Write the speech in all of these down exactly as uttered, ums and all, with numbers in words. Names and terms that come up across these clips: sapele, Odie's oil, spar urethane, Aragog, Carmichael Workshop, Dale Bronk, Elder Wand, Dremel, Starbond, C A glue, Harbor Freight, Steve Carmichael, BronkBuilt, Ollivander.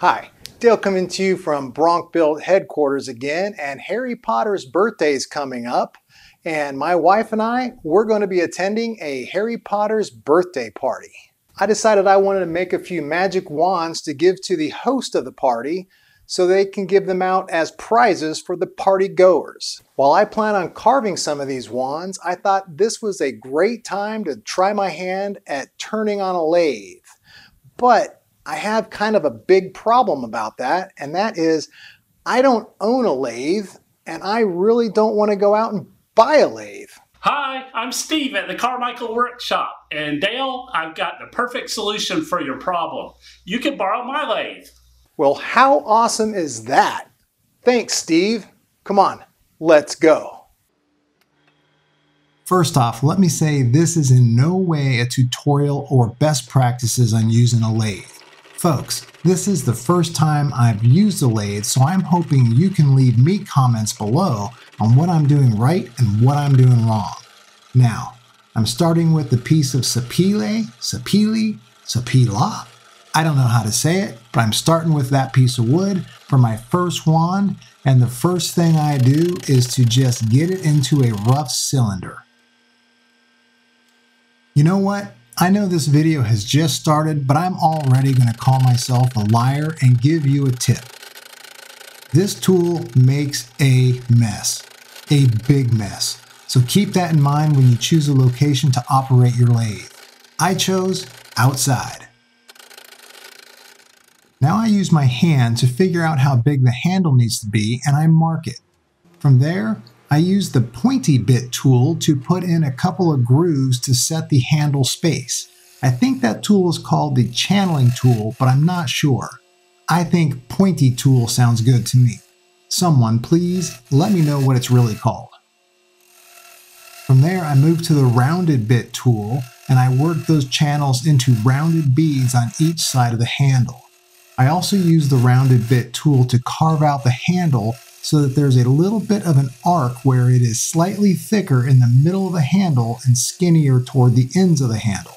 Hi, Dale coming to you from BronkBuilt headquarters again, and Harry Potter's birthday is coming up, and my wife and I, we're going to be attending a Harry Potter's birthday party. I decided I wanted to make a few magic wands to give to the host of the party so they can give them out as prizes for the party goers. While I plan on carving some of these wands, I thought this was a great time to try my hand at turning on a lathe. But I have kind of a big problem about that, and that is I don't own a lathe, and I really don't want to go out and buy a lathe. Hi, I'm Steve at the Carmichael Workshop, and Dale, I've got the perfect solution for your problem. You can borrow my lathe. Well, how awesome is that? Thanks, Steve. Come on, let's go. First off, let me say this is in no way a tutorial or best practices on using a lathe. Folks, this is the first time I've used a lathe, so I'm hoping you can leave me comments below on what I'm doing right and what I'm doing wrong. Now, I'm starting with the piece of sapele, sapele, sapela. I don't know how to say it, but I'm starting with that piece of wood for my first wand, and the first thing I do is to just get it into a rough cylinder. You know what? I know this video has just started, but I'm already going to call myself a liar and give you a tip. This tool makes a mess, a big mess. So keep that in mind when you choose a location to operate your lathe. I chose outside. Now I use my hand to figure out how big the handle needs to be, and I mark it. From there, I use the pointy bit tool to put in a couple of grooves to set the handle space. I think that tool is called the channeling tool, but I'm not sure. I think pointy tool sounds good to me. Someone please let me know what it's really called. From there, I move to the rounded bit tool, and I work those channels into rounded beads on each side of the handle. I also use the rounded bit tool to carve out the handle so that there's a little bit of an arc where it is slightly thicker in the middle of the handle and skinnier toward the ends of the handle.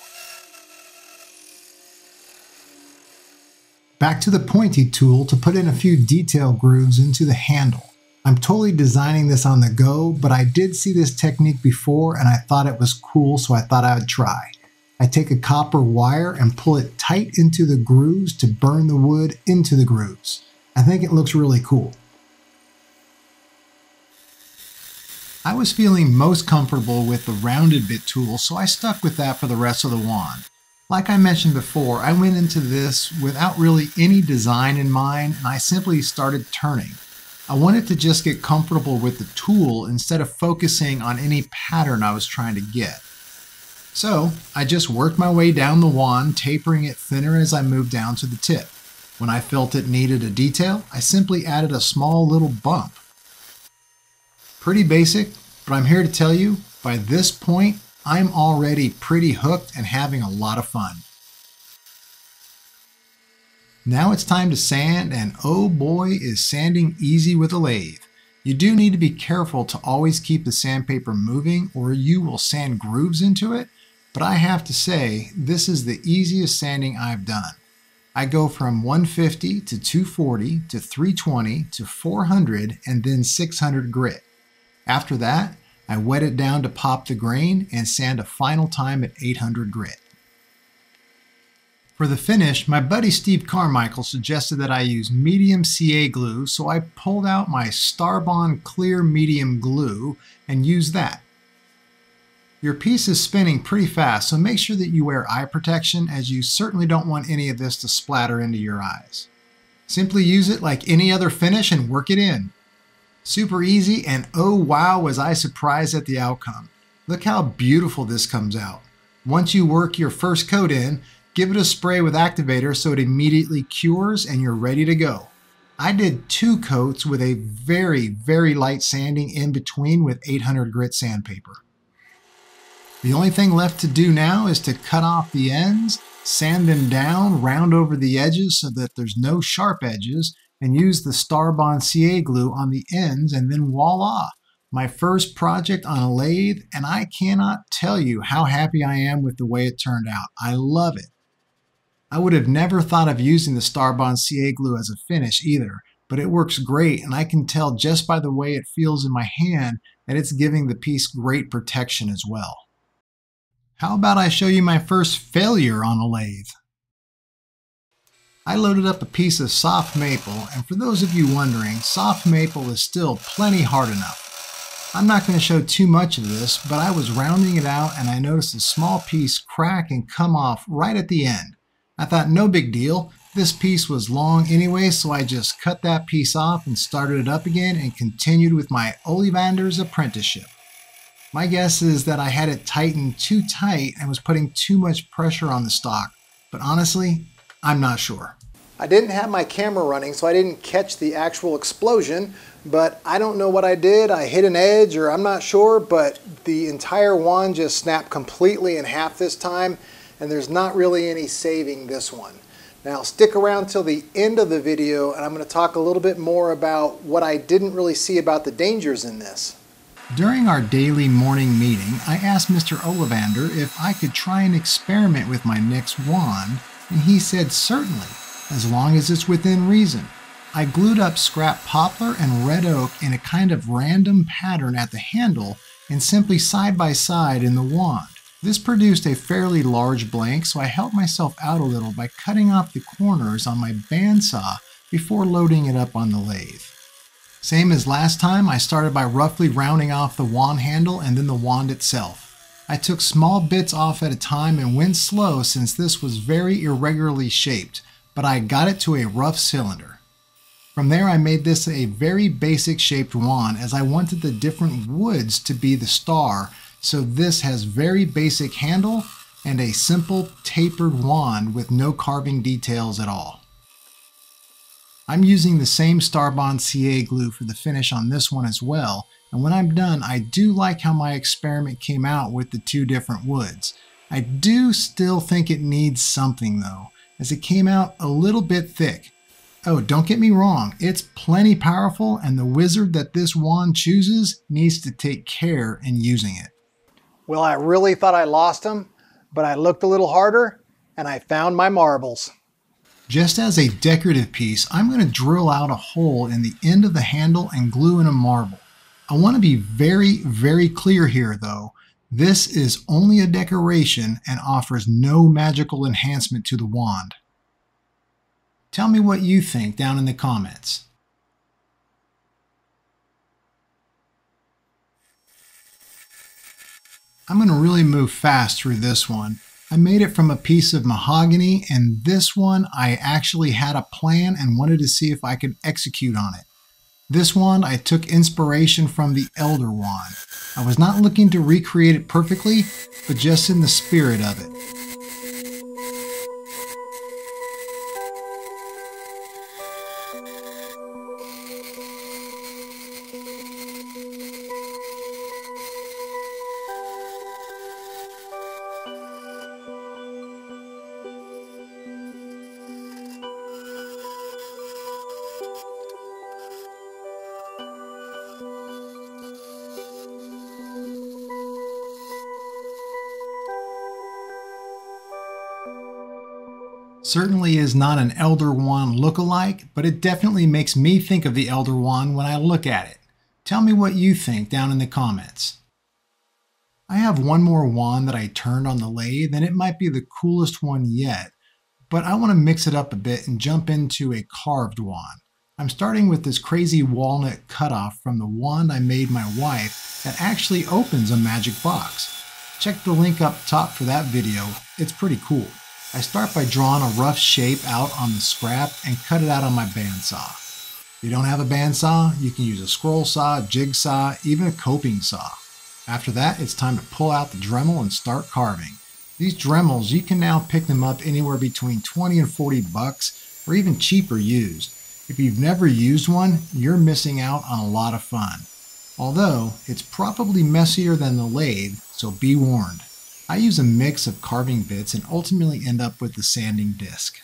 Back to the pointy tool to put in a few detail grooves into the handle. I'm totally designing this on the go, but I did see this technique before and I thought it was cool, so I thought I would try. I take a copper wire and pull it tight into the grooves to burn the wood into the grooves. I think it looks really cool. I was feeling most comfortable with the rounded bit tool, so I stuck with that for the rest of the wand. Like I mentioned before, I went into this without really any design in mind, and I simply started turning. I wanted to just get comfortable with the tool instead of focusing on any pattern I was trying to get. So I just worked my way down the wand, tapering it thinner as I moved down to the tip. When I felt it needed a detail, I simply added a small little bump. Pretty basic, but I'm here to tell you, by this point, I'm already pretty hooked and having a lot of fun. Now it's time to sand, and oh boy, is sanding easy with a lathe. You do need to be careful to always keep the sandpaper moving or you will sand grooves into it, but I have to say, this is the easiest sanding I've done. I go from one fifty to two forty to three twenty to four hundred and then six hundred grit. After that, I wet it down to pop the grain and sand a final time at eight hundred grit. For the finish, my buddy Steve Carmichael suggested that I use medium C A glue, so I pulled out my Starbond clear medium glue and used that. Your piece is spinning pretty fast, so make sure that you wear eye protection, as you certainly don't want any of this to splatter into your eyes. Simply use it like any other finish and work it in. Super easy, and oh wow, was I surprised at the outcome. Look how beautiful this comes out. Once you work your first coat in, give it a spray with activator so it immediately cures and you're ready to go. I did two coats with a very, very light sanding in between with eight hundred grit sandpaper. The only thing left to do now is to cut off the ends, sand them down, round over the edges so that there's no sharp edges, and use the Starbond C A glue on the ends, and then voila! My first project on a lathe, and I cannot tell you how happy I am with the way it turned out. I love it. I would have never thought of using the Starbond C A glue as a finish either, but it works great, and I can tell just by the way it feels in my hand that it's giving the piece great protection as well. How about I show you my first failure on a lathe? I loaded up a piece of soft maple, and for those of you wondering, soft maple is still plenty hard enough. I'm not going to show too much of this, but I was rounding it out and I noticed a small piece crack and come off right at the end. I thought no big deal, this piece was long anyway, so I just cut that piece off and started it up again and continued with my Ollivander's apprenticeship. My guess is that I had it tightened too tight and was putting too much pressure on the stock, but honestly, I'm not sure. I didn't have my camera running, so I didn't catch the actual explosion, but I don't know what I did. I hit an edge, or I'm not sure, but the entire wand just snapped completely in half this time, and there's not really any saving this one. Now stick around till the end of the video, and I'm going to talk a little bit more about what I didn't really see about the dangers in this. During our daily morning meeting, I asked Mister Ollivander if I could try and experiment with my next wand, and he said certainly, as long as it's within reason. I glued up scrap poplar and red oak in a kind of random pattern at the handle and simply side by side in the wand. This produced a fairly large blank, so I helped myself out a little by cutting off the corners on my bandsaw before loading it up on the lathe. Same as last time, I started by roughly rounding off the wand handle and then the wand itself. I took small bits off at a time and went slow since this was very irregularly shaped, but I got it to a rough cylinder. From there I made this a very basic shaped wand, as I wanted the different woods to be the star, so this has very basic handle and a simple tapered wand with no carving details at all. I'm using the same Starbond C A glue for the finish on this one as well, and when I'm done, I do like how my experiment came out with the two different woods. I do still think it needs something though, as it came out a little bit thick. Oh, don't get me wrong, it's plenty powerful, and the wizard that this wand chooses needs to take care in using it. Well, I really thought I lost them, but I looked a little harder and I found my marbles. Just as a decorative piece, I'm going to drill out a hole in the end of the handle and glue in a marble. I want to be very, very clear here though. This is only a decoration and offers no magical enhancement to the wand. Tell me what you think down in the comments. I'm going to really move fast through this one. I made it from a piece of mahogany, and this one I actually had a plan and wanted to see if I could execute on it. This wand I took inspiration from the Elder Wand. I was not looking to recreate it perfectly, but just in the spirit of it. Certainly is not an Elder Wand look-alike, but it definitely makes me think of the Elder Wand when I look at it. Tell me what you think down in the comments. I have one more wand that I turned on the lathe, and it might be the coolest one yet, but I want to mix it up a bit and jump into a carved wand. I'm starting with this crazy walnut cutoff from the wand I made my wife that actually opens a magic box. Check the link up top for that video, it's pretty cool. I start by drawing a rough shape out on the scrap and cut it out on my bandsaw. If you don't have a bandsaw, you can use a scroll saw, jigsaw, even a coping saw. After that, it's time to pull out the Dremel and start carving. These Dremels, you can now pick them up anywhere between twenty and forty bucks, or even cheaper used. If you've never used one, you're missing out on a lot of fun. Although, it's probably messier than the lathe, so be warned. I use a mix of carving bits and ultimately end up with the sanding disc.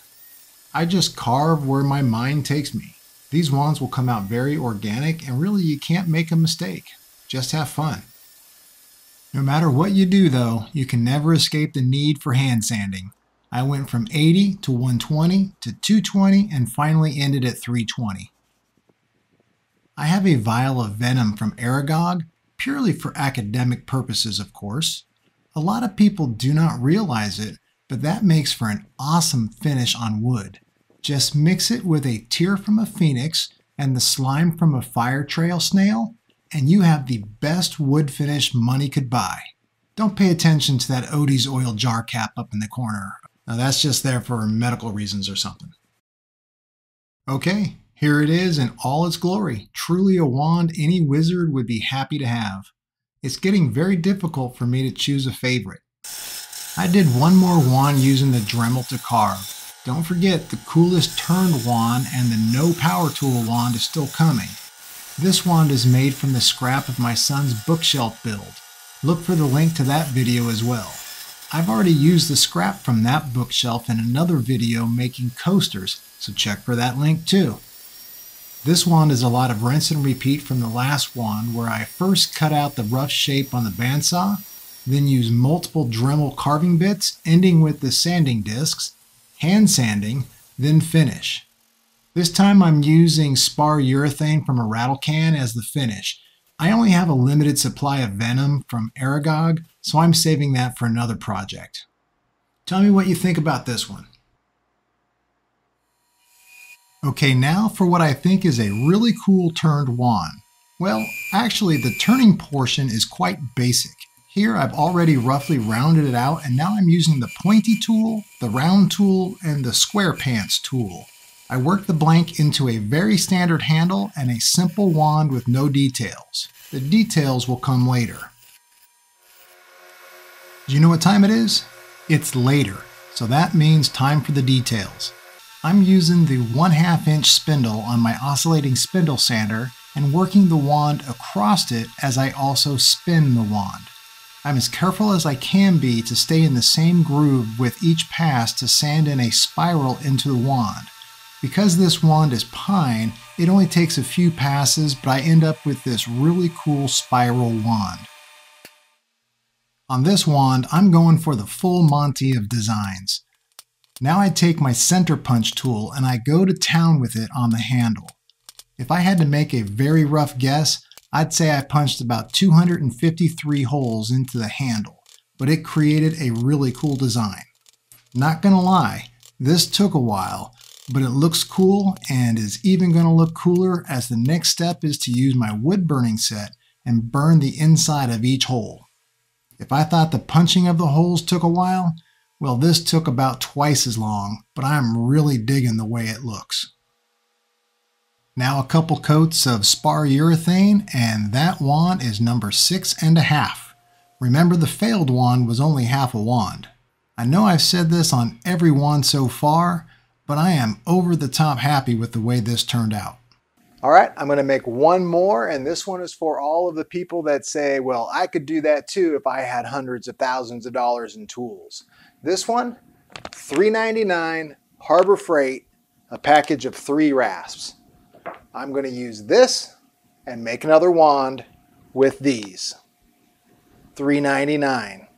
I just carve where my mind takes me. These wands will come out very organic, and really you can't make a mistake. Just have fun. No matter what you do though, you can never escape the need for hand sanding. I went from eighty to one twenty to two twenty and finally ended at three twenty. I have a vial of venom from Aragog, purely for academic purposes, of course. A lot of people do not realize it, but that makes for an awesome finish on wood. Just mix it with a tear from a phoenix and the slime from a fire trail snail, and you have the best wood finish money could buy. Don't pay attention to that Odie's oil jar cap up in the corner. Now that's just there for medical reasons or something. Okay, here it is in all its glory. Truly a wand any wizard would be happy to have. It's getting very difficult for me to choose a favorite. I did one more wand using the Dremel to carve. Don't forget, the coolest turned wand and the no power tool wand is still coming. This wand is made from the scrap of my son's bookshelf build. Look for the link to that video as well. I've already used the scrap from that bookshelf in another video making coasters, so check for that link too. This wand is a lot of rinse and repeat from the last wand where I first cut out the rough shape on the bandsaw, then use multiple Dremel carving bits, ending with the sanding discs, hand sanding, then finish. This time I'm using spar urethane from a rattle can as the finish. I only have a limited supply of venom from Aragog, so I'm saving that for another project. Tell me what you think about this one. Okay, now for what I think is a really cool turned wand. Well, actually the turning portion is quite basic. Here I've already roughly rounded it out, and now I'm using the pointy tool, the round tool, and the square pants tool. I worked the blank into a very standard handle and a simple wand with no details. The details will come later. Do you know what time it is? It's later, so that means time for the details. I'm using the one half inch spindle on my oscillating spindle sander and working the wand across it as I also spin the wand. I'm as careful as I can be to stay in the same groove with each pass to sand in a spiral into the wand. Because this wand is pine, it only takes a few passes, but I end up with this really cool spiral wand. On this wand, I'm going for the full Monty of designs. Now I take my center punch tool and I go to town with it on the handle. If I had to make a very rough guess, I'd say I punched about two hundred fifty-three holes into the handle, but it created a really cool design. Not gonna lie, this took a while, but it looks cool and is even gonna look cooler as the next step is to use my wood burning set and burn the inside of each hole. If I thought the punching of the holes took a while, well, this took about twice as long, but I'm really digging the way it looks. Now a couple coats of spar urethane and that wand is number six and a half. Remember, the failed wand was only half a wand. I know I've said this on every wand so far, but I am over the top happy with the way this turned out. All right, I'm gonna make one more, and this one is for all of the people that say, well, I could do that too if I had hundreds of thousands of dollars in tools. This one, three ninety-nine, Harbor Freight, a package of three rasps. I'm going to use this and make another wand with these. three ninety-nine.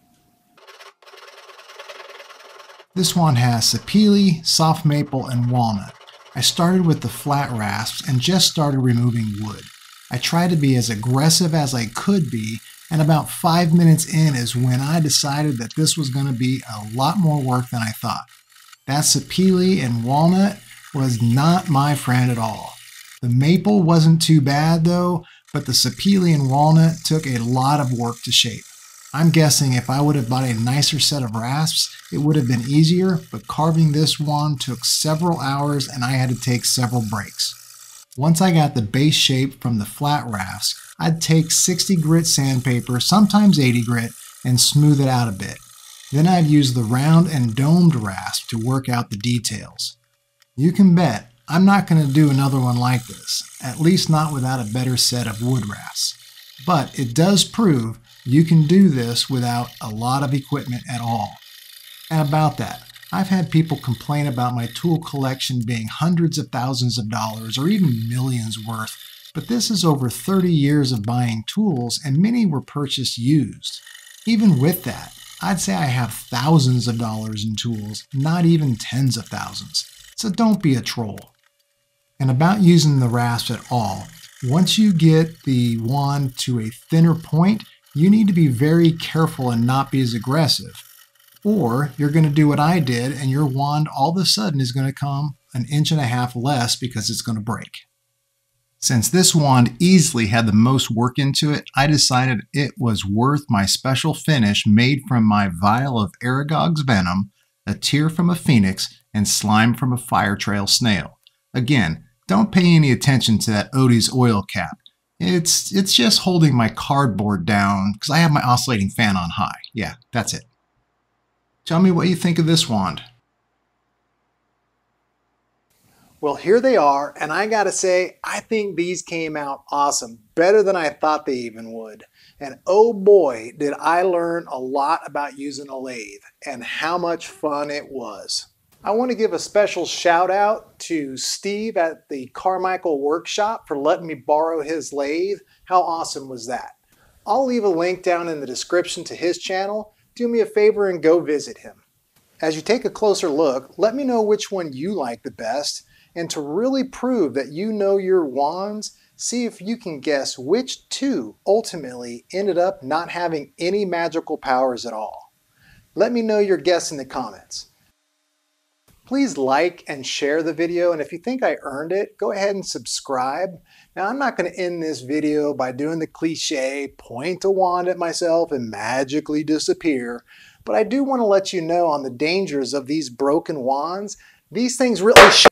This wand has sapele, soft maple, and walnut. I started with the flat rasps and just started removing wood. I tried to be as aggressive as I could be, and about five minutes in is when I decided that this was going to be a lot more work than I thought. That sapele and walnut was not my friend at all. The maple wasn't too bad though, but the sapele and walnut took a lot of work to shape. I'm guessing if I would have bought a nicer set of rasps, it would have been easier, but carving this wand took several hours and I had to take several breaks. Once I got the base shape from the flat rasps, I'd take sixty grit sandpaper, sometimes eighty grit, and smooth it out a bit. Then I'd use the round and domed rasp to work out the details. You can bet I'm not going to do another one like this, at least not without a better set of wood rasps. But it does prove you can do this without a lot of equipment at all. And about that, I've had people complain about my tool collection being hundreds of thousands of dollars or even millions worth, but this is over thirty years of buying tools and many were purchased used. Even with that, I'd say I have thousands of dollars in tools, not even tens of thousands. So don't be a troll. And about using the rasp at all, once you get the wand to a thinner point, you need to be very careful and not be as aggressive. Or you're going to do what I did, and your wand all of a sudden is going to come an inch and a half less because it's going to break. Since this wand easily had the most work into it, I decided it was worth my special finish made from my vial of Aragog's venom, a tear from a phoenix, and slime from a fire trail snail. Again, don't pay any attention to that Odie's oil cap. It's, it's just holding my cardboard down because I have my oscillating fan on high. Yeah, that's it. Tell me what you think of this wand. Well, here they are, and I gotta say, I think these came out awesome, better than I thought they even would. And oh boy, did I learn a lot about using a lathe and how much fun it was. I wanna give a special shout out to Steve at the Carmichael Workshop for letting me borrow his lathe. How awesome was that? I'll leave a link down in the description to his channel. Do me a favor and go visit him. As you take a closer look, let me know which one you like the best. And to really prove that you know your wands, see if you can guess which two ultimately ended up not having any magical powers at all. Let me know your guess in the comments. Please like and share the video, and if you think I earned it, go ahead and subscribe. Now, I'm not going to end this video by doing the cliche, point a wand at myself and magically disappear, but I do want to let you know on the dangers of these broken wands. These things really sh-